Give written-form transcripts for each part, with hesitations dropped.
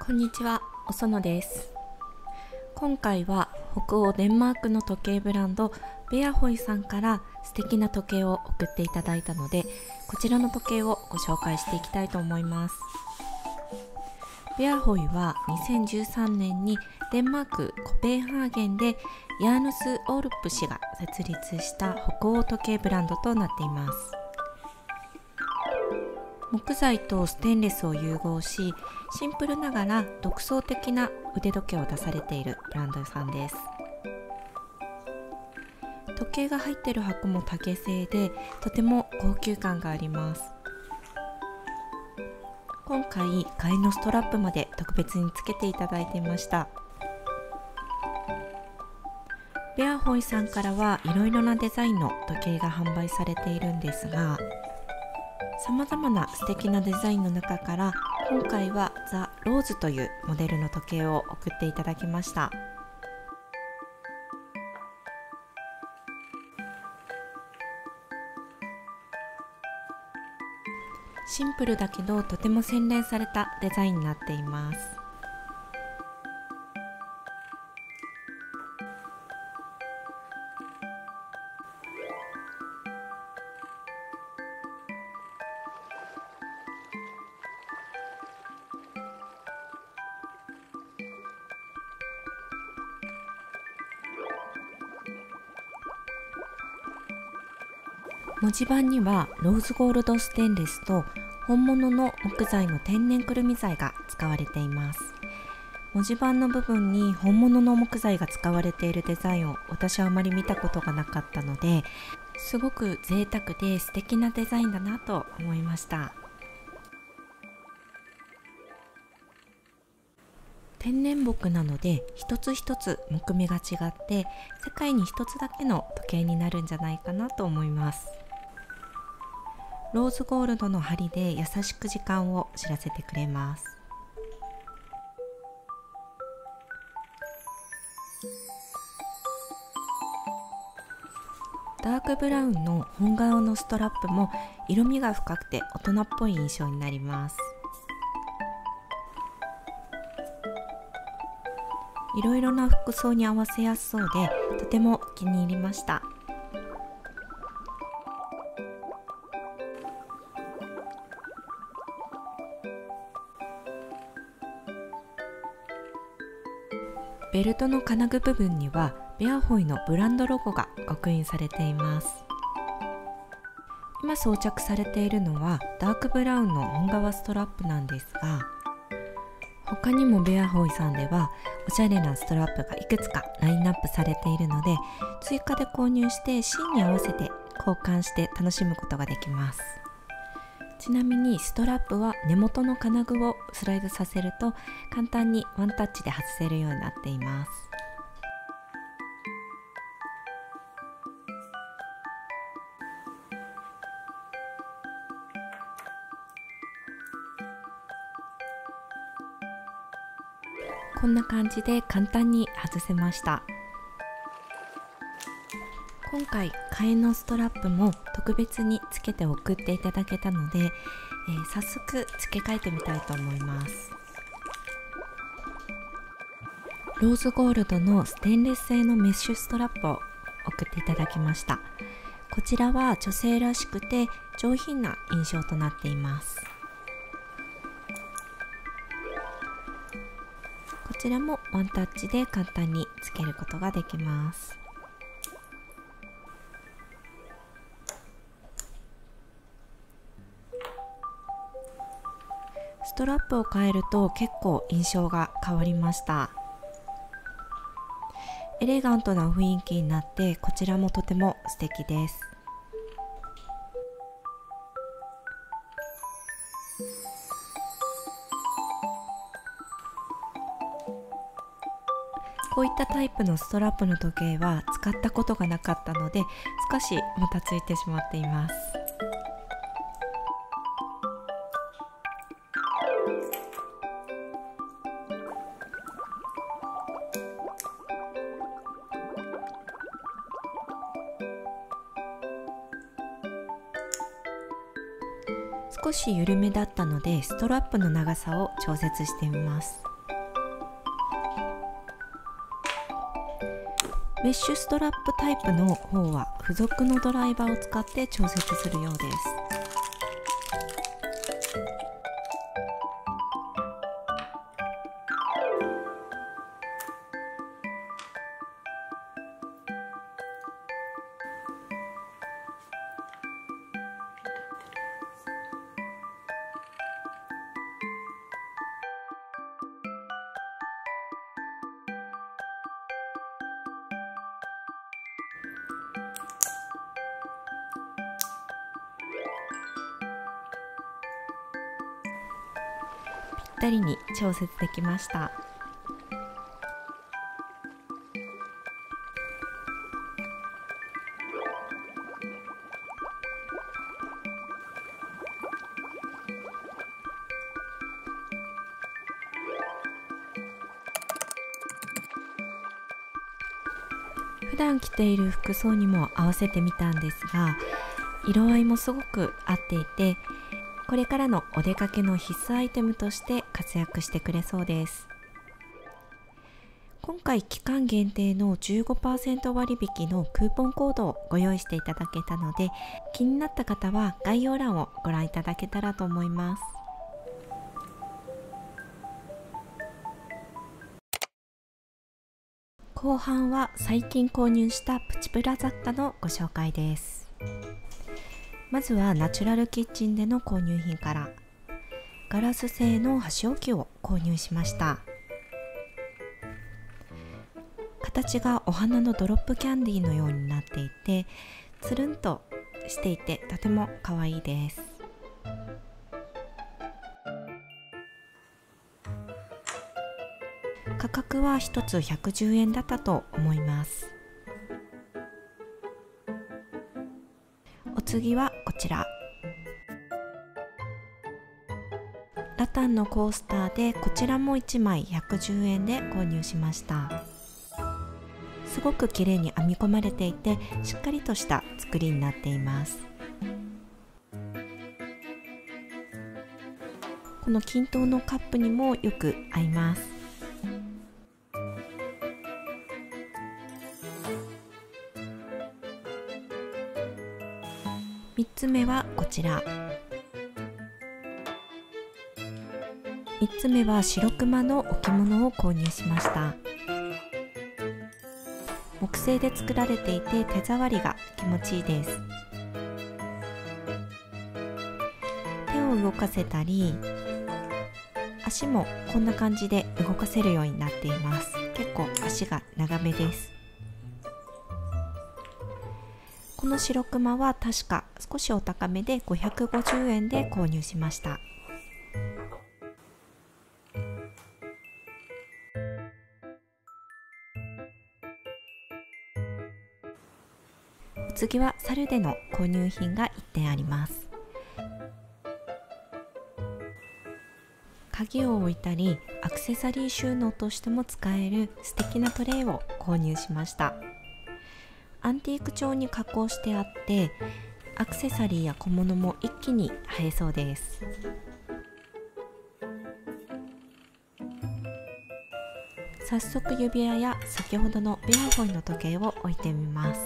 こんにちは、おそのです。今回は北欧デンマークの時計ブランドベアホイさんから素敵な時計を送っていただいたので、こちらの時計をご紹介していきたいと思います。ベアホイは2013年にデンマークコペンハーゲンでヤーヌス・オールップ氏が設立した北欧時計ブランドとなっています。木材とステンレスを融合し、シンプルながら独創的な腕時計を出されているブランドさんです。時計が入っている箱も竹製で、とても高級感があります。今回替えのストラップまで特別につけていただいていました。ベアホイさんからはいろいろなデザインの時計が販売されているんですが、さまざまな素敵なデザインの中から今回はザ・ローズというモデルの時計を送っていただきました。シンプルだけどとても洗練されたデザインになっています。文字盤にはローズゴールドステンレスと本物の木材の天然くるみ材が使われています。文字盤の部分に本物の木材が使われているデザインを私はあまり見たことがなかったので、すごく贅沢で素敵なデザインだなと思いました。天然木なので一つ一つ木目が違って、世界に一つだけの時計になるんじゃないかなと思います。ローズゴールドの針で優しく時間を知らせてくれます。ダークブラウンの本顔のストラップも色味が深くて大人っぽい印象になります。いろいろな服装に合わせやすそうで、とても気に入りました。ベルトの金具部分にはベアホイのブランドロゴが刻印されています。今装着されているのはダークブラウンの本革ストラップなんですが、他にもベアホイさんではおしゃれなストラップがいくつかラインナップされているので、追加で購入してシーンに合わせて交換して楽しむことができます。ちなみにストラップは根元の金具をスライドさせると簡単にワンタッチで外せるようになっています。こんな感じで簡単に外せました。今回替えのストラップも特別につけて送っていただけたので、早速付け替えてみたいと思います。ローズゴールドのステンレス製のメッシュストラップを送っていただきました。こちらは女性らしくて上品な印象となっています。こちらもワンタッチで簡単につけることができます。ストラップを変えると結構印象が変わりました。エレガントな雰囲気になって、こちらもとても素敵です。こういったタイプのストラップの時計は使ったことがなかったので、少しもたついてしまっています。少し緩めだったので、ストラップの長さを調節してみます。メッシュストラップタイプの方は付属のドライバーを使って調節するようです。ぴったりに調節できました。普段着ている服装にも合わせてみたんですが、色合いもすごく合っていて、これからのお出かけの必須アイテムとして活躍してくれそうです。今回期間限定の 15% 割引のクーポンコードをご用意していただけたので、気になった方は概要欄をご覧いただけたらと思います。後半は最近購入したプチプラ雑貨のご紹介です。まずはナチュラルキッチンでの購入品から。ガラス製の箸置きを購入しました。形がお花のドロップキャンディーのようになっていて、つるんとしていてとても可愛いです。価格は1つ110円だったと思います。お次はこちら、ラタンのコースターで、こちらも1枚110円で購入しました。すごく綺麗に編み込まれていて、しっかりとした作りになっています。この均等のカップにもよく合います。3つ目はこちら。3つ目は白熊の置物を購入しました。木製で作られていて、手触りが気持ちいいです。手を動かせたり、足もこんな感じで動かせるようになっています。結構足が長めです。この白クマは確か少しお高めで550円で購入しました。お次はサルでの購入品が1点あります。鍵を置いたりアクセサリー収納としても使える素敵なトレイを購入しました。アンティーク調に加工してあって、アクセサリーや小物も一気に映えそうです。早速指輪や先ほどのベアホイの時計を置いてみます。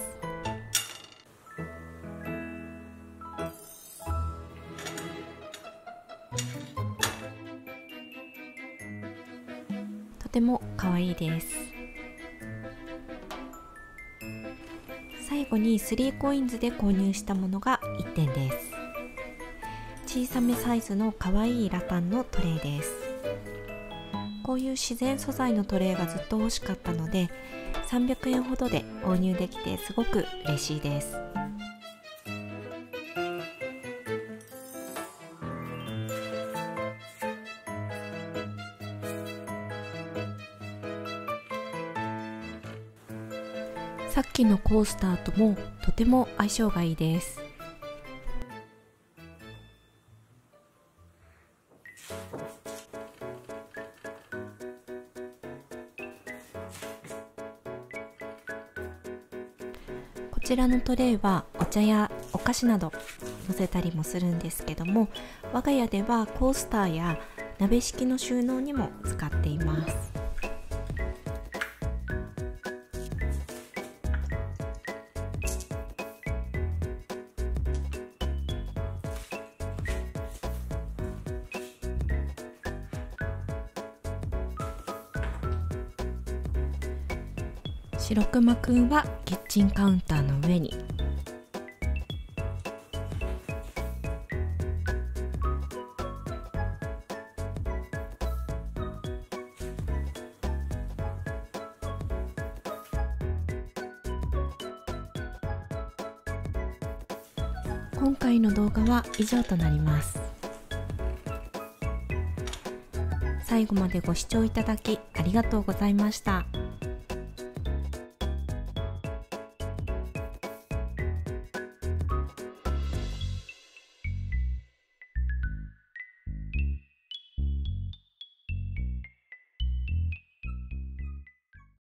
とても可愛いです。最後に3コインズで購入したものが1点です。小さめサイズのかわいいラタンのトレイです。こういう自然素材のトレイがずっと欲しかったので、300円ほどで購入できてすごく嬉しいです。さっきのコースターともとても相性がいいです。こちらのトレイはお茶やお菓子など載せたりもするんですけども、我が家ではコースターや鍋敷きの収納にも使っています。白くまくんはキッチンカウンターの上に、今回の動画は以上となります。最後までご視聴いただきありがとうございました。